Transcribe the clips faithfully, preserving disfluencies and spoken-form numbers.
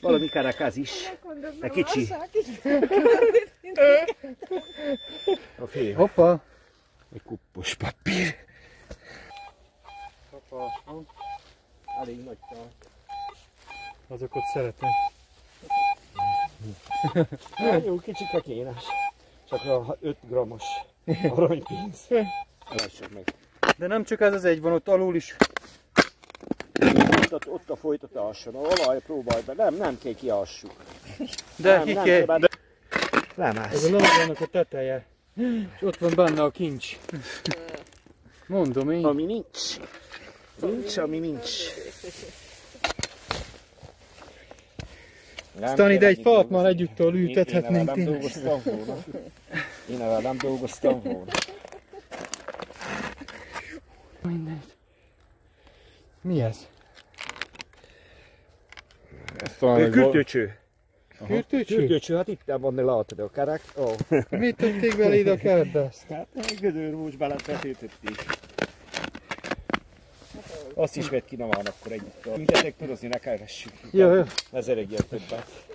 Valami karakáz is, de kicsi. A fél. Hoppa! Egy kuppos papír. Hoppa, elég nagy tál. Azokat szeretem. Jó kicsike kénes. Csak a öt grammos aranypénz. Lássuk meg. De nem csak ez az egy van, ott alul is. Ott, ott a folytat alsson, a olaj próbálj be, nem, nem kell kialssuk. De nem, ki nem kell. De... Lemász. Ez a lovagának a teteje, és ott van benne a kincs. Mondom én. Ami nincs. Nincs, ami nincs. Aztán ide egy partnál együttal ültethetnénk. Én, én, én, én evel nem dolgoztam volna. Mindent. Mi ez? Ő kürtőcső. Kürtőcső? Kürtőcső, hát itt van, ne látod a kerek. Oh. Mit tették bele ide a keretbe ezt? Hát egy gödörmúcs belett betétették. Azt is vett ki, na már akkor együtt. Mindjárt tudozni, ne keressük. Jó, jó. Ez eregjel többet.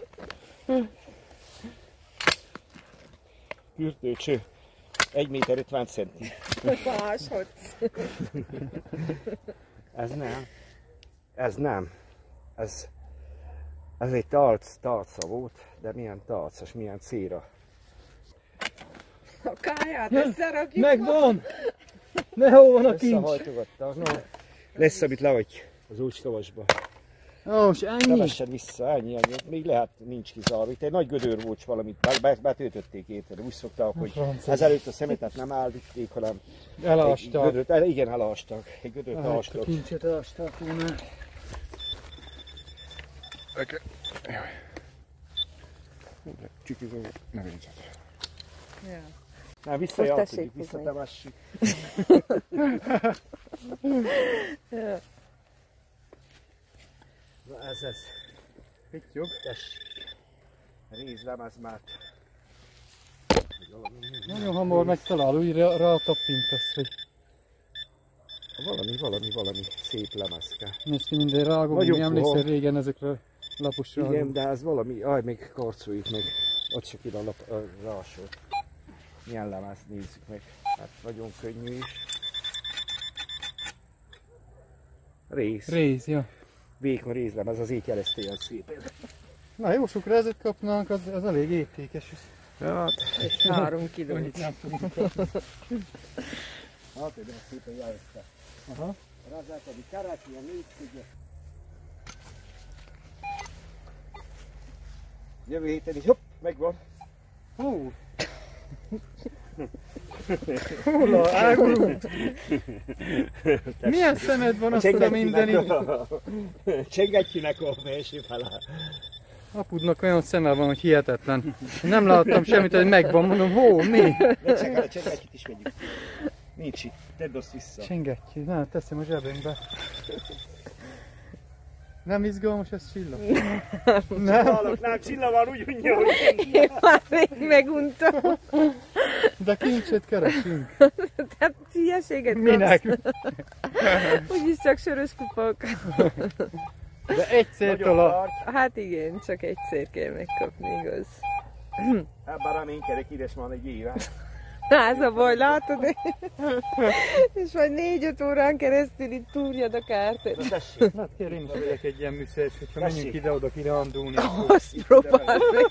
Kürtőcső. egy méter ötven centi. Másodsz. Ez nem. Ez nem. Ez... Ez egy tarc, tarca volt, de milyen tarcas, milyen céra. A káját összerakjuk. Megvan! Nehol van a kincs. Összehajtogattak, no. Lesz, amit levagy az úgy tavasba. Ó, és ennyi? Ne vessed vissza, ennyi, ennyi. Még lehet, nincs kizárva. Itt egy nagy gödör volt valamit, betöltötték étel. Úgy szokták, hogy ezelőtt a szemetet nem állították, hanem... Elástak. Gödört, igen, elástak. Egy gödört elástak. A kincset elástak volna. Oké. Csükizó, ne vincsak. Na, visszajártuk, visszatevassuk. Na ez ez. Itt jobb, tessék. Rézlemez már. Nagyon hamar megtalál, újra rátapintasz, hogy... Valami, valami, valami szép lemezke. Nézd ki minden rágom, én emlékszem régen ezekről. Lapos rá. Igen, de ez valami, aj, még karcoljuk meg. Ott sok ide a lap, rásó. Milyen lemez, nézzük meg. Hát nagyon könnyű is. Réz. Réz, ja. Vékony rézlemez, az így jelezte ilyen szépen. Na jó, sok rezet kapnánk, az, az elég értékes. Hát, és három kilót. Nem fogunk kapni. Hát, hogy ezt szépen jelezte. Aha. Rezet, ami kerek, ilyen négy. Jövő héten is, hopp, megvan. Hú! Húla, águlult! Milyen szemed van, azt tudom mindenit? Csengetyinek a felső felá. Apudnak olyan szeme van, hogy hihetetlen. Nem láttam semmit, hogy megvan, mondom, hó, mi? Megszakad a csengetyit is megyünk. Nincs itt, tedd azt vissza. Csengetyi, na, teszem a zsebünkbe. Nem izgalmas, ez csilla. Nem, nem csilla van, úgy unja, hogy unja. Én már még meguntam. De kincset keresünk. Tehát hülyeséget kapsz. Minek? Úgyis csak sörös kupak. De egyszertől a... Hát igen, csak egyszer kell megkapni, igaz. Hát bár reménykedek, édes van egy éve. Na, ez a baj, látod? És majd négy-öt órán keresztül itt túrjad a kártát. Na tessék, hát kérünk, vegyek egy ilyen műszert, hogyha menjünk ide-oda kirándulni. Azt próbáld meg.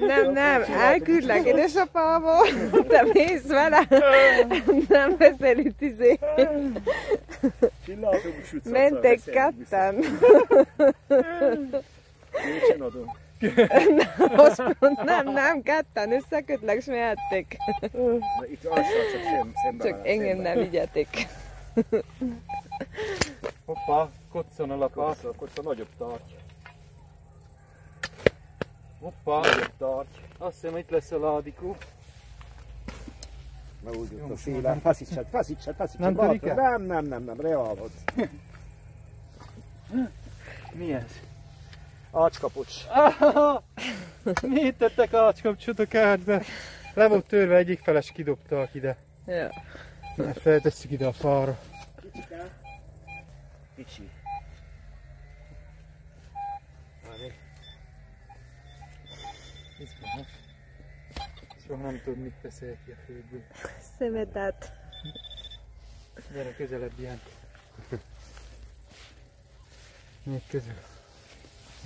Nem, nem, elküldlek édesapával, te mész vele. Nem veszel itt izé. Mentek ketten. Nincsen adom. Nem, nem, ketten összekötlek, és mehettek. Itt alszal csak sem, szemben. Csak engem nem vigyetek. Hoppá, kocson a lapát. Kocson, kocson, nagyobb tartj. Hoppá, nagyobb tartj. Azt hiszem, itt lesz a ládikó. Na úgy jött a szélem, feszítsed, feszítsed, feszítsed. Nem törik el? Nem, nem, nem, nem, reálod. Mi ez? Ácskapocs. Ah, mit tettek ácskapcsot a kártba? Le volt törve, egyik feles kidobták ide. Ja. Feltesszük ide a fára. Kicsi. Kicsi. Soha nem tudom, mit teszel ki a főből. Szemetet. Gyere közelebb, ilyen. Még közel.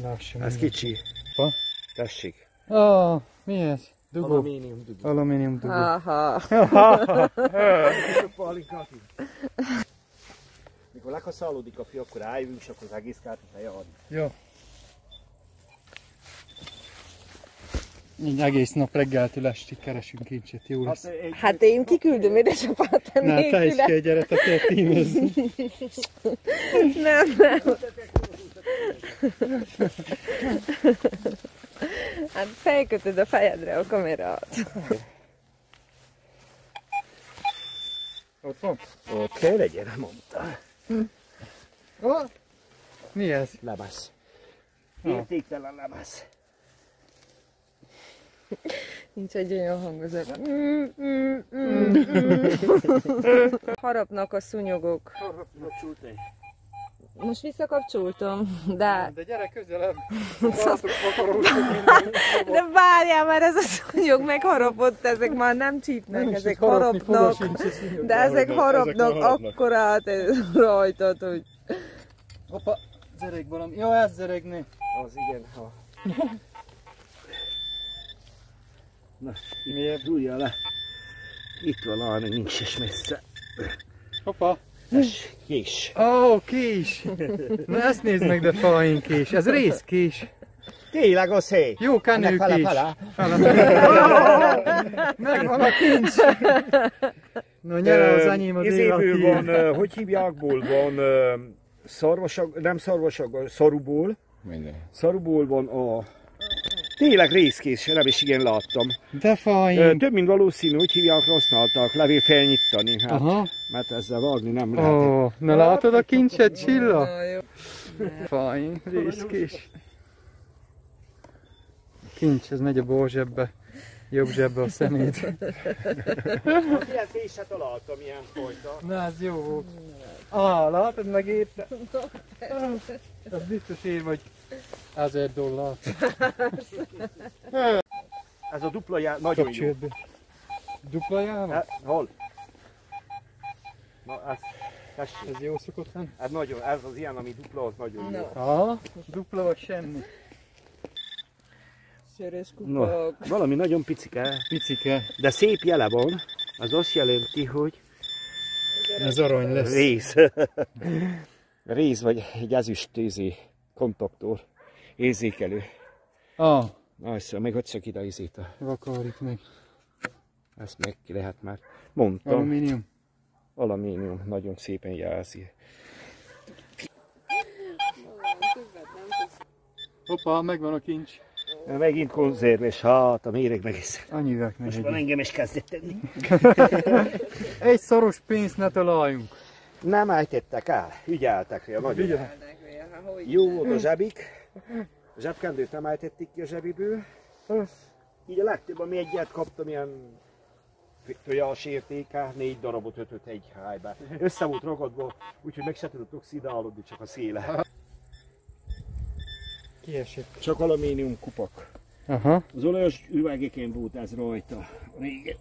Lássam. Ez kicsi. Ha? Tessék. Ó, mi ez? Dugó. Alumínium dugó. Alumínium dugó. Ha-ha. Ha-ha. Mikor leghaszálódik a fi, akkor álljunk, és akkor az egész kártit leadni. Jó. Így egész nap reggeltől estig keresünk kincsét, jó lesz. Hát, hát én kiküldöm édesapát a nélküle. Na, te is kell, gyere, te kell tímezni. Nem, nem. Hát felkötöd a fejedre a kamerát. Ott van? Oké, legyen, mondtál. Oh, mi ez? Lebasz. Értéktelen lebasz. Nincs egy olyan hang az ebben. Mm, mm, mm, mm. Harapnak a szúnyogok. Harapnak csúltai. Most visszakapcsoltam, de... De gyere közelebb! De várjál már, ez a szúnyog megharapott, ezek már nem csípnek, ezek harapnak. De ezek harapnak akkorát rajtad, hogy... Hoppa, zereg valami. Jó, ez zeregni. Az igen, ha. Na, miért dúlja le? Itt van, ami nincs is messze. Hoppa! Kés. Kés. Ó, kés! Na ezt nézd meg, de fain kés. Ez részkés. Tényleg az hely. Jó kanő kés. Megvan a kincs. Na nyere az enyém az életi. Van, hogy hívják, van szarvasag, nem szarvasag, szaruból. Minden. Szaruból van a... Tényleg részkés, nem is igen láttam. De fajn. Több mint valószínű, hogy hívják, használták levél felnyitani, hát, mert ezzel vágni nem lehet. Oh, na látod a kincset, Csilla? Fajn, részkés. A kincs, ez megy a bal zsebbe, jobb zsebbe a szemét. Ilyen féset találtam, ilyen fajta. Na ez jó volt. Ah, látod meg érte? Ez biztos ér vagy. Ezer dollár. Ez a dupla jár nagyon jó. Dupla jár? Hol? Na ez, ez, ez jó szokott lenni? Ez nagyon, ez az ilyen, ami dupla, az nagyon no. jó. Aha, dupla vagy semmi. Sörös kupok. No, valami nagyon picike. Picike. De szép jele van, az azt jelenti, hogy... Ez arany lesz. Rész. Rész vagy egy ezüstőzé. Kontaktor, érzékelő. Ah. Na, szóval még hogy szök ide az izét a... Vakarít meg. Ezt meg ki lehet már. Mondtam. Alumínium. Alumínium, nagyon szépen jelzi. Hoppá, megvan a kincs. Megint konzerves, hát a méreg megiszed. A nyüvek meg. Most már engem is kezdett tenni. Egy szoros pénzt ne találjunk. Nem álltettek el, ügyeltek rá nagyon. Ügyeltek. Jó volt a zsebik, a zsebkendőt nem álltették ki a zsebiből. Így a legtöbb, ami egyet kaptam, ilyen tojás értéke, négy darabot ötöt egy hájba. Össze volt ragadva, úgyhogy meg se tudott oxidálódni, csak a széle. Kiesett. Csak alumínium kupak. Aha. Az olajos üvegeken volt ez rajta. Régen.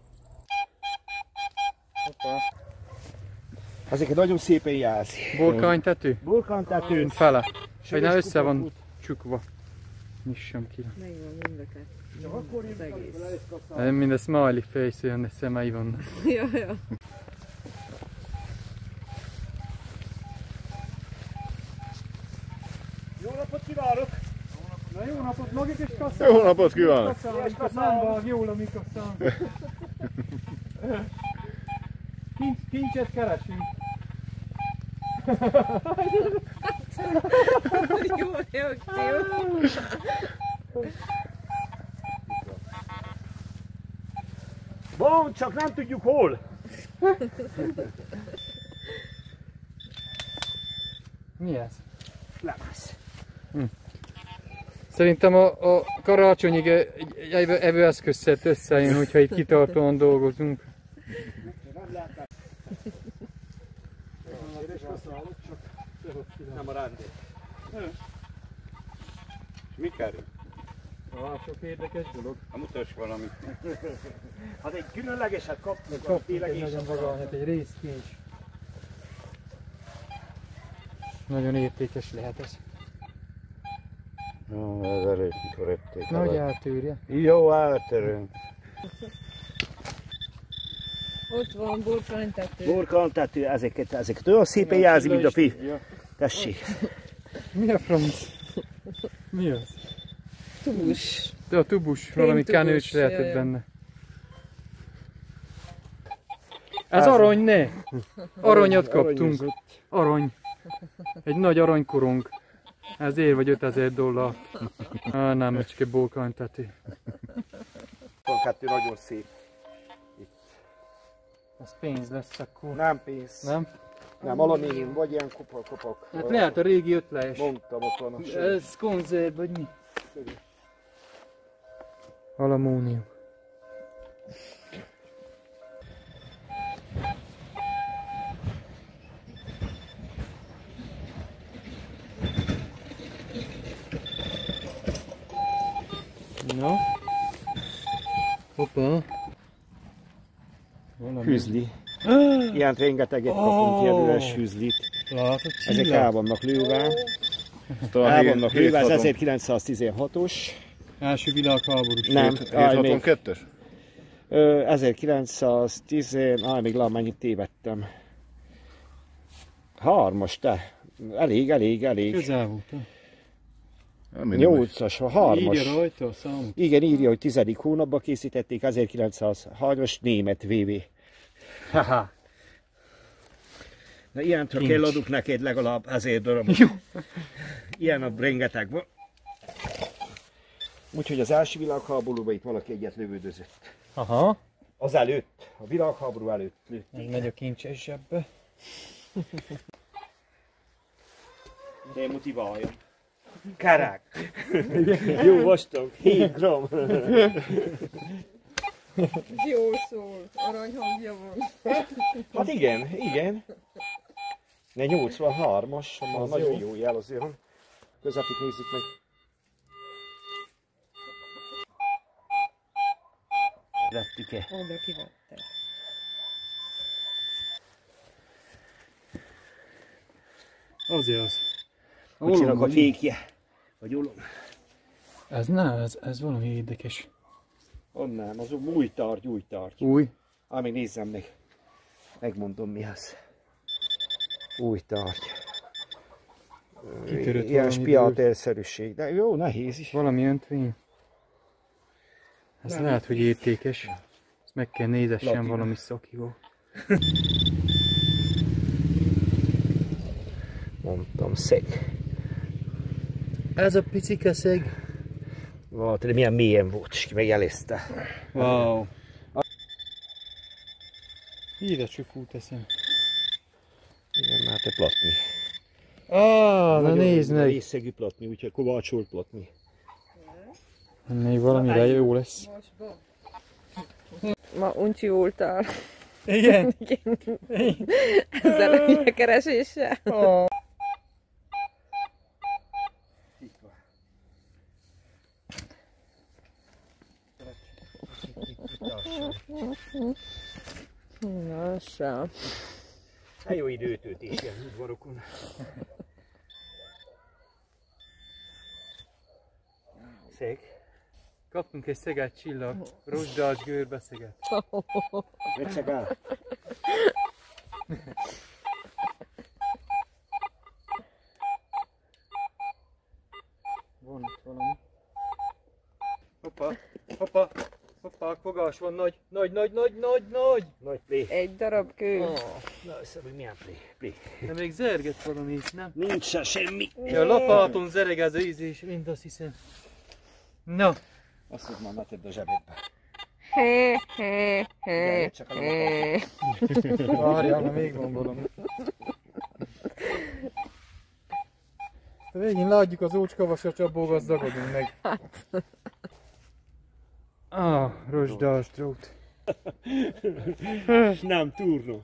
Hoppá. Ezeket nagyon szépen jársz. Vulkánytető? Vulkánytetőn fele. Vagy ne össze van út. Csukva. Nyissam ki. Megvan mind a kettő. Mind a smiley face olyan, de szemei vannak. Jó, jó. Jó napot kívánok! Na, jó napot magik és kasszán! Jó napot kívánok! És kasszánban jól a mi kasszánk. Kincs, kincset keresünk. Jó reakció. Van, csak nem tudjuk hol. Mi ez? Levász. Hm. Szerintem a, a karácsonyig evő eszközszert összejön, hogyha itt kitartóan dolgozunk. Nem a rándék. És mi kerül? Ah, sok érdekes dolog. A mutas valamit. Hát egy különlegeset kaptunk. Kaptunk egy nagyon vaga, hát egy részkincs. Nagyon értékes lehet ez. No, ez előtt mikor ették. Nagy átőrje. Jó, átöröm. Ott van burkantető. Burkantető, ezeket, ezeket olyan szépen jelzi, mint a fi. Tessék. Mi a franc? Mi az? Tubus. De a tubus, valami kánőcs lehetett benne. Ez arany, ne! Aranyat kaptunk. Arany. Egy nagy aranykorong. Ez ér vagy ötezer dollár. Ah, nem, ez csak egy bókánytető. Bókánytető nagyon szép. Itt. Ez pénz lesz akkor. Nem pénz. Nem? Nem, alumínium, vagy ilyen kupak, kupak. Hát lehet a régi ötlejes. Mondtam, ott van a sörű. Ez konzerv, vagy mi? Sörű. Alumínium. No. Hoppá. Hűzli. Ah, ilyen rengeteget kapunk, oh, ilyen üres hűzlit. Látod, ezek el vannak lőve. El vannak lőve, ez ezerkilencszáztizenhatos. Első világháborús. Nem, ezerkilencszázhatvankettes? ezerkilencszáztíz, áll még lámányit tévedtem. Hármas, te. Elég, elég, elég. Közel volt. nyolcas, harmas. Írja rajta a számot. Igen, írja, hogy tizedik hónapban készítették, ezerkilencszázhármas német vé vé. Haha. Na ilyentől kell adok neked legalább ezért darabot. Ilyen a rengeteg van. Úgyhogy az első világháborúban itt valaki egyet lövődözött. Aha. Az előtt, a világháború előtt lőtték. Megy a kincses zsebbe. De motiválja. Karák. Jó vastag, hét gramm. Jó szól, aranyhangja van. Hát igen, igen. Ne nyolcvanhármas, az nagyon jó jel azért. Közepét nézzük meg. Vettük-e? Oda ki van te. Azért az. Kocsinak a fékje. Vagy olom. Ez nem, ez, ez valami érdekes. Annám, az új tárgy, új tárgy. Új? Á, még nézzem meg. Megmondom mi az. Új tárgy. Kitörött ilyen spiátelszerűség. De jó, nehéz is. Valami öntvény. Ez nem lehet, hogy értékes. Ezt meg kell nézessen Latina. Valami szakival. Mondtam, szeg. Ez a picike szeg. Volt, de milyen mélyen volt, és ki megelőzte. Wow. Híresű fú teszem. Igen, már te platni. Ah, na nézd meg! Részegű platni, úgyhogy kovácsol platni. Még valamire jó lesz. Ma uncsi voltál. Igen? Igen. Ezzel a hülyekereséssel. Na, sem. Hát jó időtöltés ilyen udvarokon. Szeg. Kaptunk egy szeget, csillag. Rozsdás görbe szeget. Megsegál. Van itt valami. Hoppa, hoppa. Hoppá, fogás van, nagy, nagy, nagy, nagy, nagy, nagy! Nagy plé. Egy darab kő. Oh, na, hiszem, hogy milyen plé, plé. De még zerget valami itt, nem? Nincs se semmi. Ja, a lapáton zereg ez az ízés, mind azt hiszem. Na. Azt hiszem, már metedd a zsebedbe. Hé, hé, hé, hé. Várjál, na még van valami. A végén látjuk az ócskavasra, csapból gazdagodunk meg. Hát. Ah, rozsdás drót. Nem, turno.